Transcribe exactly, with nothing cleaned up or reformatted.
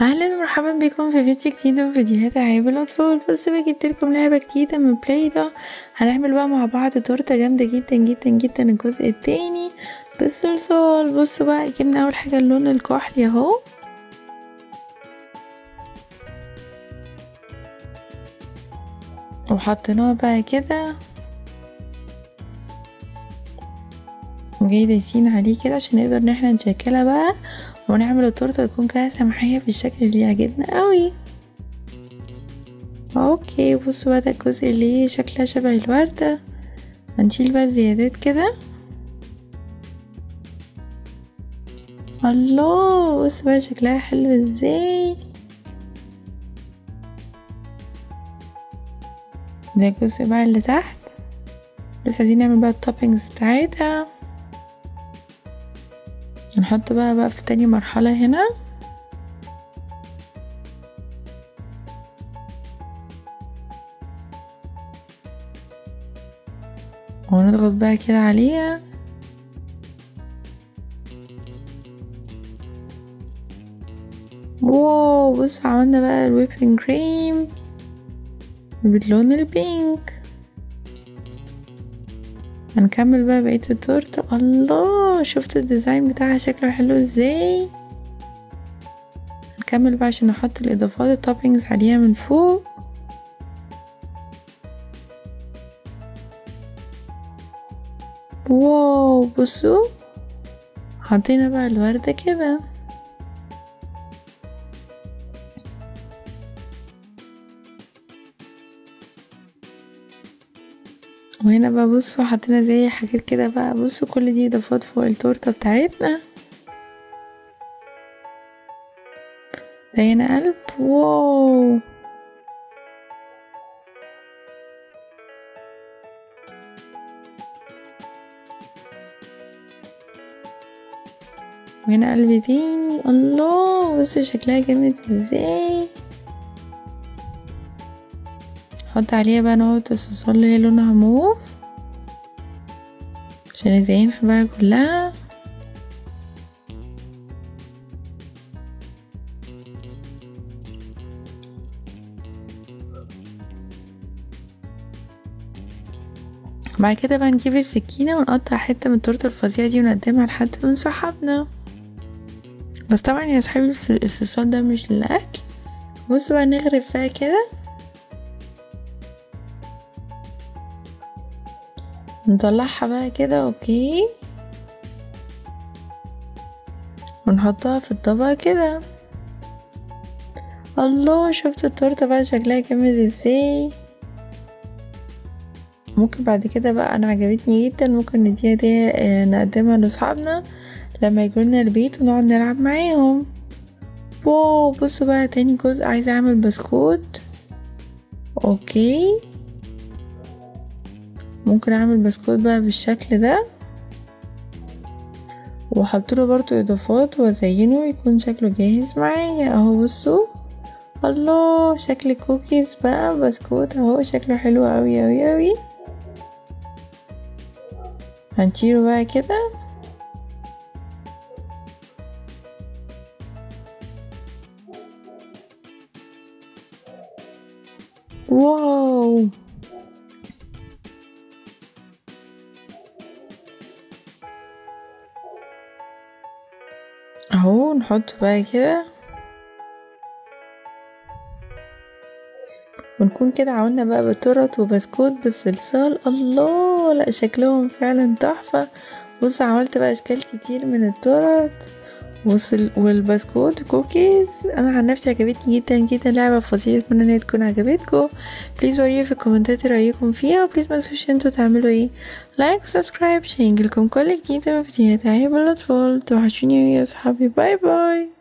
اهلا ومرحبا بكم في فيديو جديد من فيديوهات العاب الاطفال. بس بقى جبتلكم لعبه جديده من بلاي ده. هنعمل بقى مع بعض تورته جامده جدا جدا جدا الجزء الثاني بالصلصال. بصوا بقى، جبنا اول حاجه اللون الكحلي اهو، وحطيناه بقى كده وجاي دايسين عليه كده عشان نقدر ان احنا نشكلها بقى ونعمل التورته تكون جاهزه معايا بالشكل اللي عجبنا قوي. اوكي، بصوا بقى ده الجزء اللي شكلها شبه الورده. هنشيل بقى الزيادات كده. الله، بصوا بقى شكلها حلو ازاي. ده الجزء بقى اللي تحت لسه عايزين نعمل بقى التوبينجز بتاعتها. هنحط بقى بقى في تاني مرحلة هنا. ونضغط بقى كده عليها. واو، بصوا عملنا بقى الويبنج كريم باللون البينك. هنكمل بقى بقية التورته. الله، شفت الديزاين بتاعها شكله حلو ازاي. هنكمل بقى عشان نحط الاضافات التوبينجز عليها من فوق. واو، بصوا حطينا بقى الورده كده. وهنا بقى بصوا حطينا زي حاجات كده بقى. بصوا كل دي اضافات فوق التورته بتاعتنا. ده هنا قلب. واو، وهنا قلب تاني. الله، بصوا شكلها جامد ازاي. نحط عليها بقى نقطة الصلصال اللي هي لونها موف عشان نزينها بقى كلها. بعد كده بقى نجيب السكينة ونقطع حتة من التورتة الفظيعة دي ونقدمها لحد من صحابنا. بس طبعا يا صحابي الصلصال ده مش للأكل. بصوا بقى نغرف بقى كده، نطلعها بقى كده. اوكي، ونحطها في الطبق كده. الله، شفت التورته بقى شكلها جامد ازاي. ممكن بعد كده بقى، انا عجبتني جدا، ممكن نديها دي نقدمها لاصحابنا لما يجولنا البيت ونقعد نلعب معاهم. واو، بصوا بقى تاني جزء. عايزه اعمل بسكوت. اوكي، ممكن اعمل بسكوت بقى بالشكل ده واحط له برضو اضافات وازينه يكون شكله جاهز معايا اهو. بصوا، الله، شكل كوكيز بقى بسكوت اهو، شكله حلو اوي اوي اوي. هنشيله بقى كده. واو، اهو نحطه بقى كده ونكون كده عملنا بقى بتورت وبسكوت بالصلصال. الله، لا شكلهم فعلا تحفه. بصوا عملت بقى اشكال كتير من التورت والبسكوت كوكيز. انا عن نفسي عجبتني جدا جدا لعبه فظيعه. اتمنى ان هي تكون عجبتكم. بليز وريني في الكومنتات رايكم فيها، وبليز ما تنسوش انتوا تعملوا ايه، لايك وسبسكرايب عشان يجيلكم كل جديد من فيديوهات عيب الاطفال. توحشوني يا اصحابي. باي باي.